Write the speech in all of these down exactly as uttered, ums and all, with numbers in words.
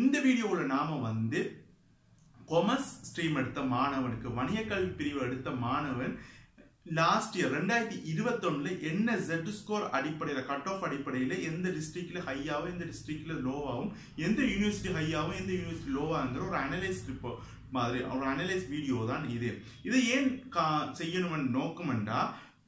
இந்த வீடியோல நாம வந்து commerce stream எடுத்த மாணவனுக்கு வணிகக்கல்வி பிரிவு எடுத்த மாணவன் லாஸ்ட் இயர் twenty twenty-one ல என்ன Z ஸ்கோர் அடிப்படையில கட் ஆஃப் அடிப்படையில எந்த டிஸ்ட்ரிக்ட்ல ஹையாவோ எந்த டிஸ்ட்ரிக்ட்ல லோவாவும் எந்த யுனிவர்சிட்டி ஹையாவோ எந்த யுனிவர்சிட்டி லோவாங்கற ஒரு அனலைஸ் ரிப்போர்ட் மாதிரி ஒரு அனலைஸ் வீடியோ தான் இது. இது ஏன் செய்யணும்னு நோக்கும்ண்டா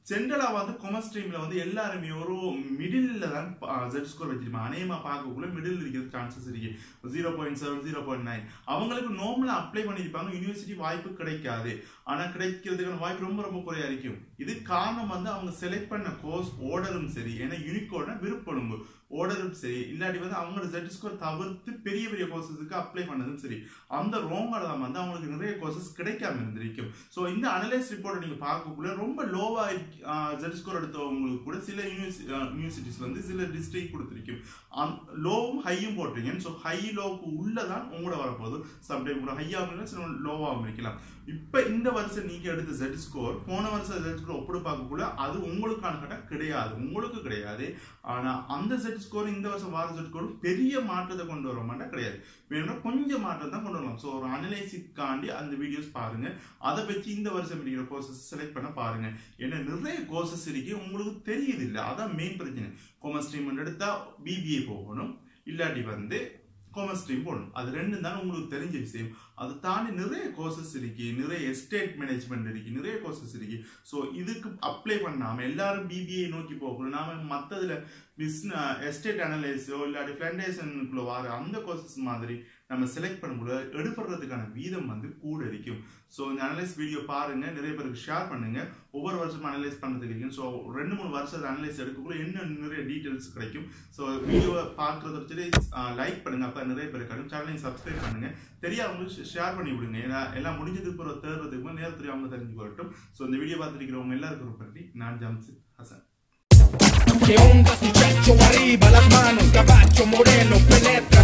சென்ட்ரலா வந்து காமர்ஸ் ஸ்ட்ரீம்ல வந்து எல்லாரும் ஒரு மிடில்ல தான் Z ஸ்கோர் வெச்சிருப்பாங்க. அனேமா பார்க்கக்குள்ள மிடில் இருக்கிறது சான்சஸ் இருக்கு zero point seven zero point nine. அவங்களுக்கு நார்மலா அப்ளை பண்ணிருப்பாங்க யுனிவர்சிட்டி வாய்ப்பு கிடைக்காது. ஆனா கிடைக்கிறதுக்கான வாய்ப்பு ரொம்ப ரொம்ப குறையா இருக்கும். இது காரணம் வந்து அவங்க செலக்ட் பண்ண கோர்ஸ் ஆர்டரும் சரி ஏனா யூனிகோட்னா விருப்பொழுங்கு ஆர்டரும் சரி இல்லாட்டி வந்து அவங்க Z ஸ்கோர் தவிர்த்து பெரிய பெரிய கோர்சஸ்க்கு அப்ளை பண்ணதும் சரி அந்த ரோங்கால வந்து அவங்களுக்கு நிறைய கோர்சஸ் கிடைக்காம இருந்திருக்கும். சோ இந்த அனலைஸ் ரிப்போர்ட் நீங்க பார்க்கக்குள்ள ரொம்ப லோவா Z ஸ்கோர் எடுத்தவங்களுக்கு கூட சில யூனிவர்சிட்டிஸ் வந்து சில டிஸ்ட்ரிக்ட் கொடுத்திருக்கும் லோவும் ஹையும் போட்டிருங்க. சோ ஹை லோக்கு உள்ளதான் உங்களோட வரப்போகுது சப்டைம் கூட ஹையாகவும் இல்லை சில லோவாகவும் இருக்கலாம். இப்போ இந்த வருஷம் நீங்கள் எடுத்த Z ஸ்கோர் போன வருஷம் Z ஸ்கோர் ஒப்பிடு பார்க்கக்குள்ள அது உங்களுக்கான கட்ட கிடையாது உங்களுக்கு கிடையாது. ஆனால் அந்த Z ஸ்கோர் இந்த வருஷம் வார Z ஸ்கோர் பெரிய மாற்றத்தை கொண்டு வர மாட்டா கிடையாது வேணும்னா கொஞ்சம் மாற்றம் தான் கொண்டு வரலாம். ஸோ ஒரு அனலைஸுக்காண்டி அந்த வீடியோஸ் பாருங்கள் அதை வச்சு இந்த வருஷம் இருக்கிற கோர்சஸ் செலக்ட் பண்ண பாருங்கள். ஏன்னா நிறைய கோர்சஸ் இருக்கு உங்களுக்கு தெரியுது இல்லை அதான் மெயின் பிரச்சனை. காமர்ஸ் ஸ்ட்ரீம் எடுத்தால் பிபிஏ போகணும் இல்லாட்டி வந்து காமர்ஸ் ஸ்ட்ரீம் போகணும் அது ரெண்டும் தான் உங்களுக்கு தெரிஞ்ச விஷயம். அதை தாண்டி நிறைய கோர்சஸ் இருக்கு நிறைய எஸ்டேட் மேனேஜ்மெண்ட் இருக்கு நிறைய கோர்சஸ் இருக்கு. ஸோ இதுக்கு அப்ளை பண்ணாமல் எல்லாரும் பிபிஏ நோக்கி போகணும் நாம மற்றதுல பிஸ்ன எஸ்டேட் அனலைஸோ இல்லாட்டி பிளான்டேஷனுக்குள்ள வர அந்த கோர்சஸ் மாதிரி நம்ம செலக்ட் பண்ணும்போது எடுபடுறதுக்கான வீதம் வந்து கூட இருக்கும். ஸோ இந்த அனலைஸ் வீடியோ பாருங்க நிறைய பேருக்கு ஷேர் பண்ணுங்க. ஒவ்வொரு வருஷமும் அனலைஸ் பண்ணுறதுக்கு இருக்கும். ஸோ ரெண்டு மூணு வருஷத்து அனலைஸ் எடுக்கக்குள்ள இன்னும் நிறைய டீட்டெயில்ஸ் கிடைக்கும். ஸோ வீடியோவை பார்க்குறத வச்சு லைக் பண்ணுங்க அப்போ நிறைய பேர் கிடைக்கும். சேனலையும் சப்ஸ்கிரைப் பண்ணுங்க தெரியாதவங்களுக்கு ஷேர் பண்ணி விடுங்க. ஏன்னா எல்லாம் முடிஞ்சதுக்கு ஒரு தேர்றதுக்கு நேரத்துக்கு அவங்க தெரிஞ்சு வரட்டும். ஸோ இந்த வீடியோ பார்த்துருக்கிறவங்க எல்லாருக்கும் பற்றி நான் Jamshid Hasan. Que un pastichacho arriba las manos, cabacho moreno, peleta.